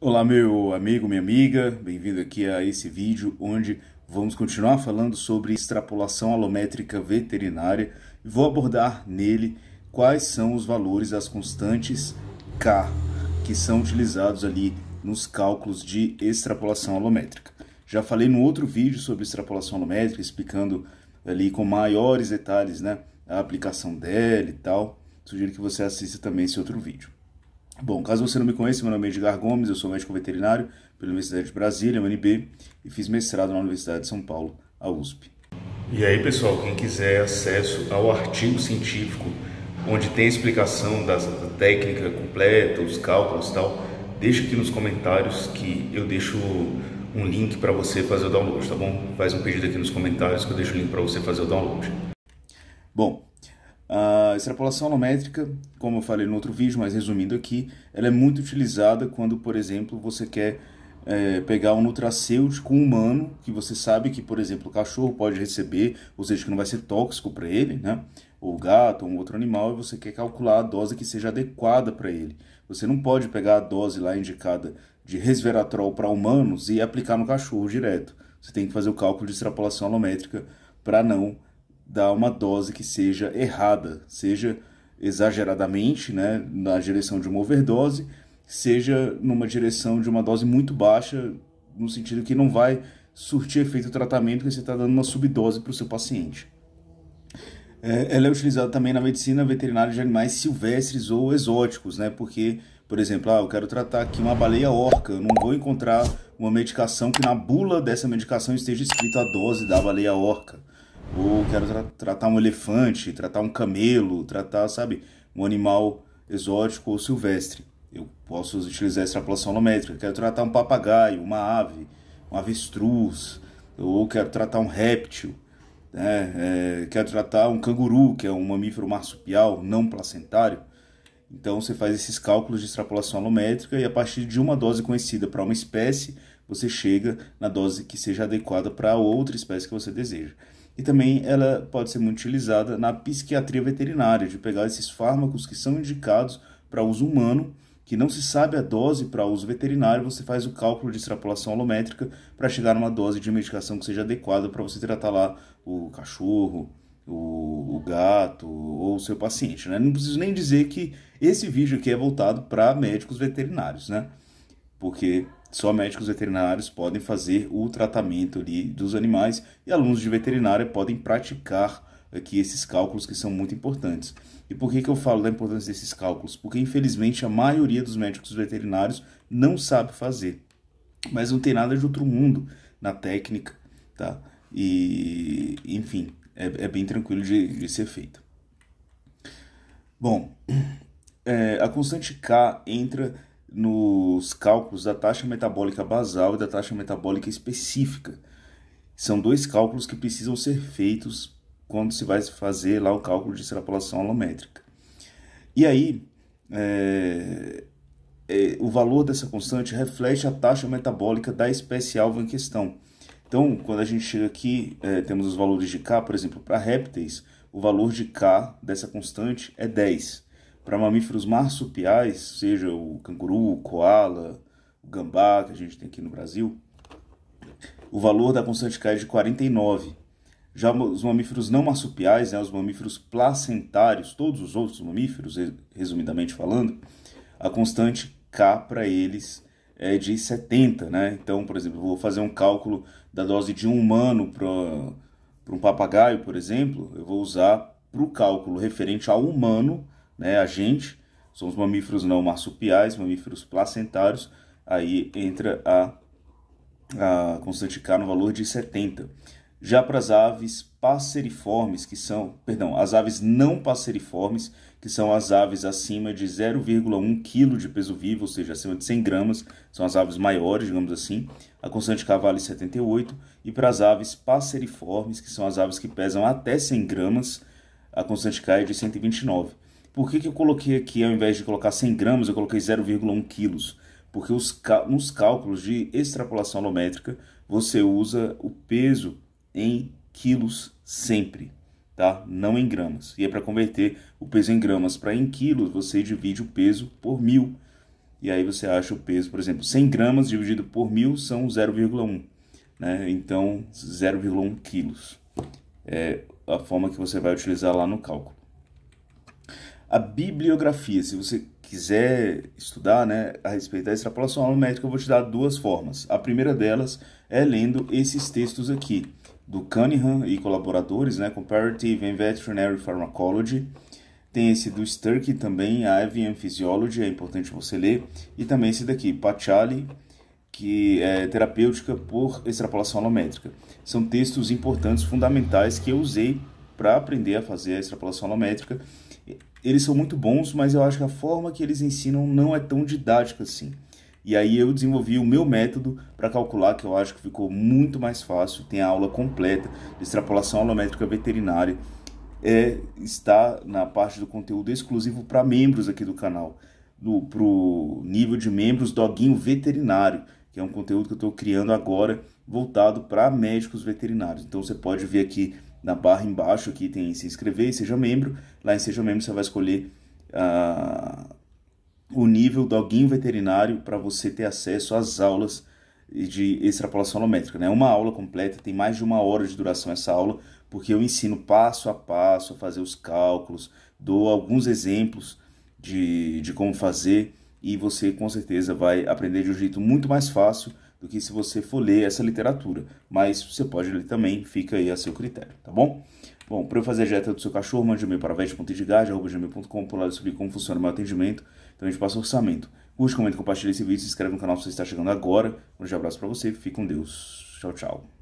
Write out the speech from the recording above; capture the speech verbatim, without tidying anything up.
Olá meu amigo, minha amiga, bem-vindo aqui a esse vídeo onde vamos continuar falando sobre extrapolação alométrica veterinária e vou abordar nele quais são os valores das constantes K que são utilizados ali nos cálculos de extrapolação alométrica. Já falei no outro vídeo sobre extrapolação alométrica, explicando ali com maiores detalhes, né, a aplicação dela e tal. Sugiro que você assista também esse outro vídeo. Bom, caso você não me conheça, meu nome é Edgard Gomes, eu sou médico veterinário pela Universidade de Brasília, U N B, e fiz mestrado na Universidade de São Paulo, a U S P. E aí, pessoal, quem quiser acesso ao artigo científico, onde tem a explicação das, da técnica completa, os cálculos e tal, deixa aqui nos comentários que eu deixo um link para você fazer o download, tá bom? Faz um pedido aqui nos comentários que eu deixo o link para você fazer o download. Bom, a extrapolação alométrica, como eu falei no outro vídeo, mas resumindo aqui, ela é muito utilizada quando, por exemplo, você quer é, pegar um nutracêutico humano, que você sabe que, por exemplo, o cachorro pode receber, ou seja, que não vai ser tóxico para ele, né? Ou gato, ou um outro animal, e você quer calcular a dose que seja adequada para ele. Você não pode pegar a dose lá indicada de resveratrol para humanos e aplicar no cachorro direto. Você tem que fazer o cálculo de extrapolação alométrica para não dar uma dose que seja errada, seja exageradamente, né, na direção de uma overdose, seja numa direção de uma dose muito baixa, no sentido que não vai surtir efeito o tratamento, que você está dando uma subdose para o seu paciente. É, ela é utilizada também na medicina veterinária de animais silvestres ou exóticos, né, porque, por exemplo, ah, eu quero tratar aqui uma baleia orca, eu não vou encontrar uma medicação que na bula dessa medicação esteja escrita a dose da baleia orca. Ou quero tra tratar um elefante, tratar um camelo, tratar, sabe, um animal exótico ou silvestre. Eu posso utilizar a extrapolação alométrica. Quero tratar um papagaio, uma ave, um avestruz, ou quero tratar um réptil, né? É, quero tratar um canguru, que é um mamífero marsupial não placentário. Então você faz esses cálculos de extrapolação alométrica e a partir de uma dose conhecida para uma espécie, você chega na dose que seja adequada para outra espécie que você deseja. E também ela pode ser muito utilizada na psiquiatria veterinária, de pegar esses fármacos que são indicados para uso humano, que não se sabe a dose para uso veterinário, você faz o cálculo de extrapolação alométrica para chegar numa dose de medicação que seja adequada para você tratar lá o cachorro, o, o gato ou o seu paciente, né? Não preciso nem dizer que esse vídeo aqui é voltado para médicos veterinários, né? Porque só médicos veterinários podem fazer o tratamento ali dos animais e alunos de veterinária podem praticar aqui esses cálculos que são muito importantes. E por que que eu falo da importância desses cálculos? Porque, infelizmente, a maioria dos médicos veterinários não sabe fazer. Mas não tem nada de outro mundo na técnica, tá? E, enfim, é, é bem tranquilo de, de ser feito. Bom, é, a constante K entra nos cálculos da taxa metabólica basal e da taxa metabólica específica. São dois cálculos que precisam ser feitos quando se vai fazer lá o cálculo de extrapolação alométrica. E aí, é, é, o valor dessa constante reflete a taxa metabólica da espécie-alvo em questão. Então, quando a gente chega aqui, é, temos os valores de K, por exemplo, para répteis, o valor de K dessa constante é dez. Para mamíferos marsupiais, seja o canguru, o coala, o gambá, que a gente tem aqui no Brasil, o valor da constante K é de quarenta e nove. Já os mamíferos não marsupiais, né, os mamíferos placentários, todos os outros mamíferos, resumidamente falando, a constante K para eles é de setenta. Né? Então, por exemplo, eu vou fazer um cálculo da dose de um humano para um papagaio, por exemplo, eu vou usar para o cálculo referente ao humano, né, a gente, são os mamíferos não marsupiais, mamíferos placentários, aí entra a, a constante K no valor de setenta. Já para as aves passeriformes, que são, perdão, as aves não passeriformes, que são as aves acima de zero vírgula um quilo de peso vivo, ou seja, acima de cem gramas, são as aves maiores, digamos assim, a constante K vale setenta e oito, e para as aves passeriformes, que são as aves que pesam até cem gramas, a constante K é de cento e vinte e nove. Por que que eu coloquei aqui, ao invés de colocar cem gramas, eu coloquei zero vírgula um quilos? Porque os nos cálculos de extrapolação alométrica, você usa o peso em quilos sempre, tá? Não em gramas. E é para converter o peso em gramas para em quilos, você divide o peso por mil. e aí você acha o peso, por exemplo, cem gramas dividido por mil são zero vírgula um, né? Então zero vírgula um quilos é a forma que você vai utilizar lá no cálculo. A bibliografia, se você quiser estudar, né, a respeito da extrapolação allométrica, eu vou te dar duas formas. A primeira delas é lendo esses textos aqui, do Cunningham e colaboradores, né, Comparative and Veterinary Pharmacology. Tem esse do Sturkie também, a Avian Physiology, é importante você ler. E também esse daqui, Pachali, que é terapêutica por extrapolação allométrica. São textos importantes, fundamentais, que eu usei para aprender a fazer a extrapolação allométrica. Eles são muito bons, mas eu acho que a forma que eles ensinam não é tão didática assim. E aí eu desenvolvi o meu método para calcular, que eu acho que ficou muito mais fácil. Tem a aula completa de extrapolação allométrica veterinária. É, está na parte do conteúdo exclusivo para membros aqui do canal, do, pro nível de membros Doguinho Veterinário, que é um conteúdo que eu estou criando agora voltado para médicos veterinários. Então você pode ver aqui na barra embaixo, aqui tem se inscrever e seja membro. Lá em seja membro você vai escolher uh, o nível Doguinho Veterinário para você ter acesso às aulas de extrapolação allométrica, né? Uma aula completa, tem mais de uma hora de duração essa aula, porque eu ensino passo a passo a fazer os cálculos, dou alguns exemplos de, de como fazer, e você com certeza vai aprender de um jeito muito mais fácil do que se você for ler essa literatura, mas você pode ler também, fica aí a seu critério, tá bom? Bom, para eu fazer a dieta do seu cachorro, mande um e-mail para vet ponto edgard arroba gmail ponto com, por lá eu explico como funciona o meu atendimento, também te passo orçamento. Curte, comenta, compartilha esse vídeo, se inscreve no canal se você está chegando agora. Um grande abraço para você, fique com Deus, tchau, tchau.